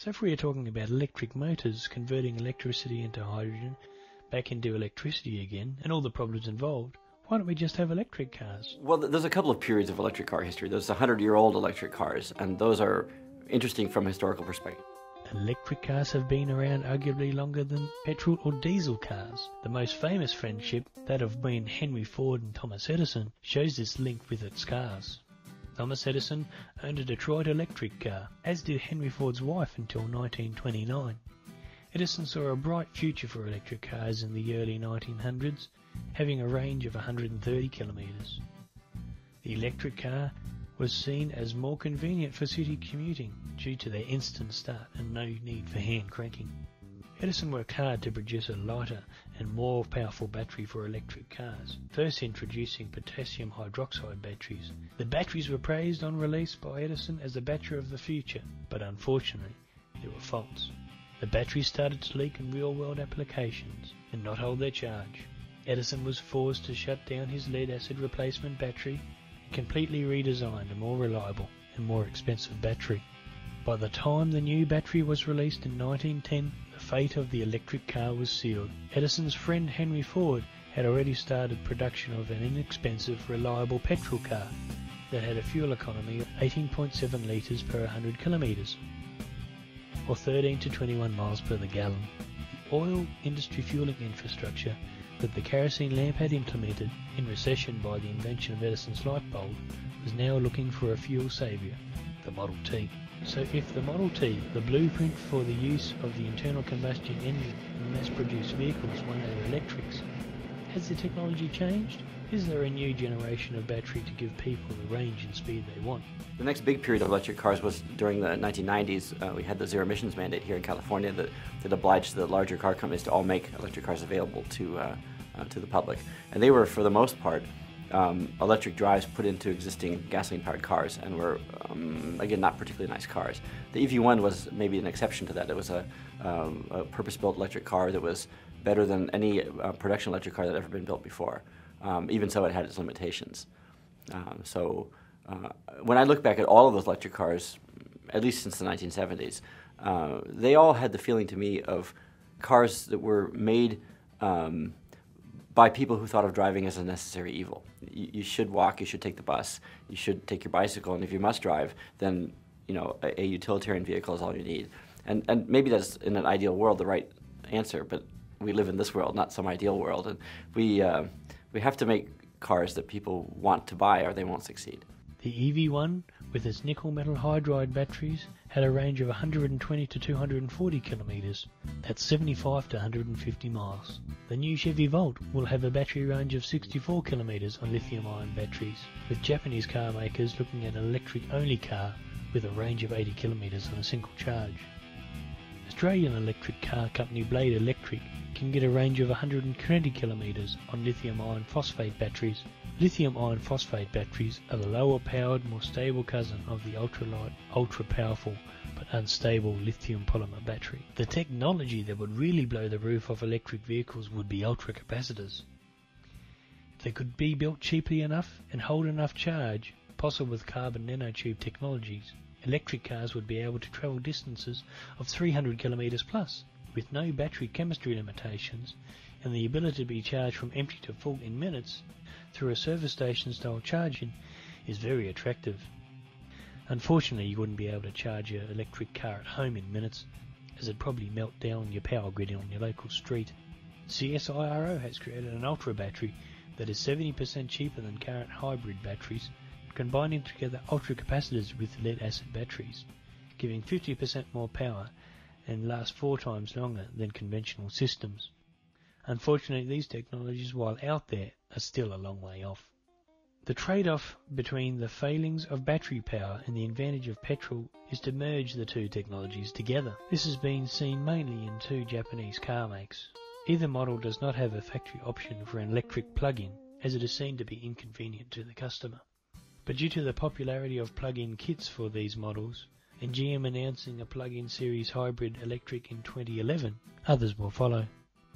So if we are talking about electric motors converting electricity into hydrogen back into electricity again, and all the problems involved, why don't we just have electric cars? Well, there's a couple of periods of electric car history. There's 100-year-old electric cars, and those are interesting from a historical perspective. Electric cars have been around arguably longer than petrol or diesel cars. The most famous friendship, that of between Henry Ford and Thomas Edison, shows this link with its cars. Thomas Edison owned a Detroit electric car, as did Henry Ford's wife until 1929. Edison saw a bright future for electric cars in the early 1900s, having a range of 130 kilometres. The electric car was seen as more convenient for city commuting due to their instant start and no need for hand cranking. Edison worked hard to produce a lighter and more powerful battery for electric cars, first introducing potassium hydroxide batteries. The batteries were praised on release by Edison as the battery of the future, but unfortunately, there were faults. The batteries started to leak in real-world applications and not hold their charge. Edison was forced to shut down his lead acid replacement battery and completely redesigned a more reliable and more expensive battery. By the time the new battery was released in 1910, the fate of the electric car was sealed. Edison's friend Henry Ford had already started production of an inexpensive, reliable petrol car that had a fuel economy of 18.7 litres per 100 kilometres, or 13 to 21 miles per the gallon. The oil industry fueling infrastructure that the kerosene lamp had implemented in recession by the invention of Edison's light bulb was now looking for a fuel saviour, the Model T. So if the Model T, the blueprint for the use of the internal combustion engine in mass-produced vehicles, won over electrics, has the technology changed? Is there a new generation of battery to give people the range and speed they want? The next big period of electric cars was during the 1990s. We had the zero emissions mandate here in California that obliged the larger car companies to all make electric cars available to the public. And they were, for the most part, electric drives put into existing gasoline-powered cars, and were, again, not particularly nice cars. The EV1 was maybe an exception to that. It was a purpose-built electric car that was better than any production electric car that had ever been built before. Even so, it had its limitations. When I look back at all of those electric cars, at least since the 1970s, they all had the feeling to me of cars that were made by people who thought of driving as a necessary evil. You should walk, you should take the bus, you should take your bicycle, and if you must drive, then a utilitarian vehicle is all you need. And maybe that's, in an ideal world, the right answer, but we live in this world, not some ideal world, and we have to make cars that people want to buy or they won't succeed. The EV1, with its nickel metal hydride batteries, had a range of 120 to 240 kilometres. That's 75 to 150 miles. The new Chevy Volt will have a battery range of 64 kilometres on lithium-ion batteries, with Japanese car makers looking at an electric-only car with a range of 80 kilometres on a single charge. Australian electric car company Blade Electric can get a range of 120 kilometres on lithium iron phosphate batteries. Lithium iron phosphate batteries are the lower powered, more stable cousin of the ultralight, ultra powerful but unstable lithium polymer battery. The technology that would really blow the roof off electric vehicles would be ultra-capacitors. If they could be built cheaply enough and hold enough charge, possible with carbon nanotube technologies, electric cars would be able to travel distances of 300 kilometres plus, with no battery chemistry limitations and the ability to be charged from empty to full in minutes through a service station style charging is very attractive. Unfortunately, you wouldn't be able to charge your electric car at home in minutes, as it'd probably melt down your power grid on your local street. CSIRO has created an ultra battery that is 70% cheaper than current hybrid batteries, combining together ultra capacitors with lead acid batteries, giving 50% more power and last 4 times longer than conventional systems. Unfortunately, these technologies, while out there, are still a long way off. The trade-off between the failings of battery power and the advantage of petrol is to merge the two technologies together. This has been seen mainly in 2 Japanese car makes. Either model does not have a factory option for an electric plug-in, as it is seen to be inconvenient to the customer. But due to the popularity of plug-in kits for these models, and GM announcing a plug-in series hybrid electric in 2011, others will follow.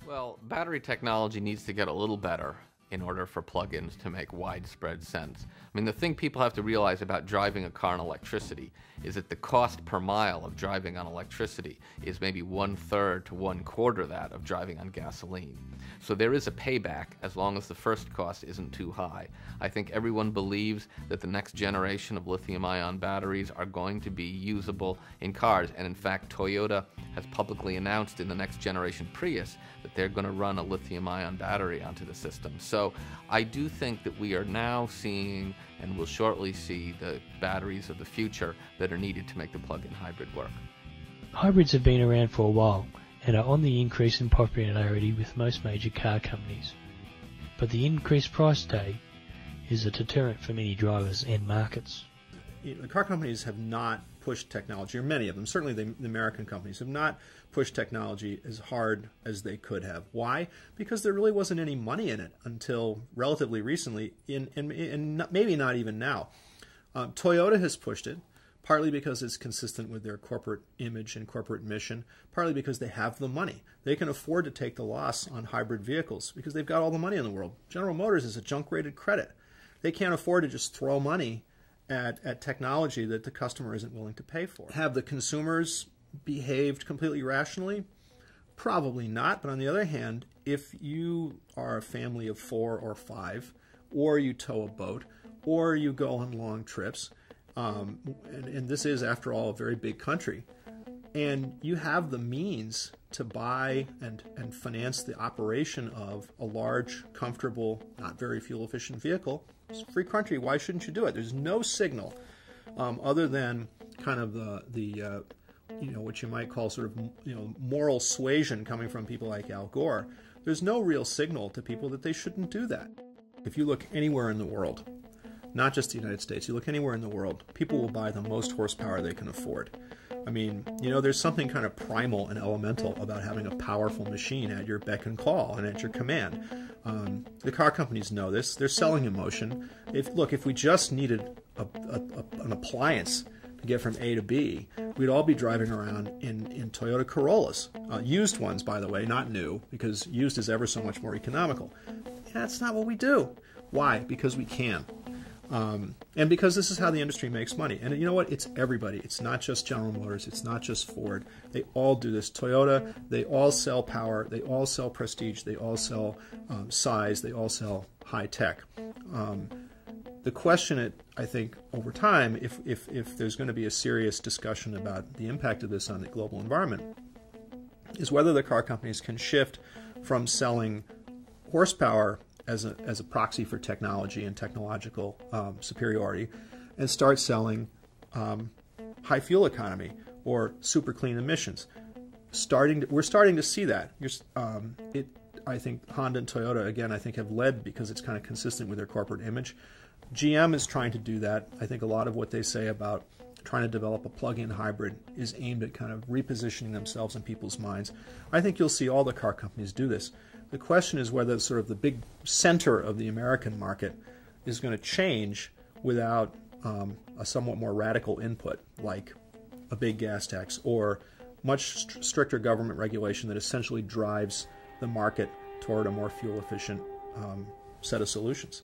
Well, battery technology needs to get a little better, in order for plug-ins to make widespread sense. I mean, the thing people have to realize about driving a car on electricity is that the cost per mile of driving on electricity is maybe 1/3 to 1/4 that of driving on gasoline. So there is a payback as long as the first cost isn't too high. I think everyone believes that the next generation of lithium-ion batteries are going to be usable in cars, and in fact Toyota has publicly announced in the next generation Prius that they're going to run a lithium-ion battery onto the system. So I do think that we are now seeing, and will shortly see, the batteries of the future that are needed to make the plug-in hybrid work. Hybrids have been around for a while and are on the increase in popularity with most major car companies. But the increased price tag is a deterrent for many drivers and markets. The car companies have not pushed technology, or many of them, certainly the American companies, have not pushed technology as hard as they could have. Why? Because there really wasn't any money in it until relatively recently, and maybe not even now. Toyota has pushed it, partly because it's consistent with their corporate image and corporate mission, partly because they have the money. They can afford to take the loss on hybrid vehicles because they've got all the money in the world. General Motors is a junk-rated credit. They can't afford to just throw money at technology that the customer isn't willing to pay for. Have the consumers behaved completely rationally? Probably not, but on the other hand, if you are a family of 4 or 5, or you tow a boat, or you go on long trips, and this is, after all, a very big country, and you have the means to buy and finance the operation of a large, comfortable, not very fuel-efficient vehicle, it's a free country. Why shouldn't you do it? There's no signal other than kind of the you know, what you might call sort of, you know, moral suasion coming from people like Al Gore. There's no real signal to people that they shouldn't do that. If you look anywhere in the world, not just the United States, you look anywhere in the world, people will buy the most horsepower they can afford. I mean, you know, there's something kind of primal and elemental about having a powerful machine at your beck and call and at your command. The car companies know this. They're selling emotion. If we just needed an appliance to get from A to B, we'd all be driving around in Toyota Corollas. Used ones, by the way, not new, because used is ever so much more economical. And that's not what we do. Why? Because we can. And because this is how the industry makes money. And you know what? It's everybody. It's not just General Motors. It's not just Ford. They all do this. Toyota, they all sell power. They all sell prestige. They all sell size. They all sell high tech. The question, I think, over time, if there's going to be a serious discussion about the impact of this on the global environment, is whether the car companies can shift from selling horsepower as a proxy for technology and technological superiority, and start selling high fuel economy or super clean emissions. We're starting to see that. I think Honda and Toyota, again, I think have led because it's kind of consistent with their corporate image. GM is trying to do that. I think a lot of what they say about trying to develop a plug-in hybrid is aimed at kind of repositioning themselves in people's minds. I think you'll see all the car companies do this. The question is whether sort of the big center of the American market is going to change without a somewhat more radical input, like a big gas tax or much stricter government regulation that essentially drives the market toward a more fuel-efficient set of solutions.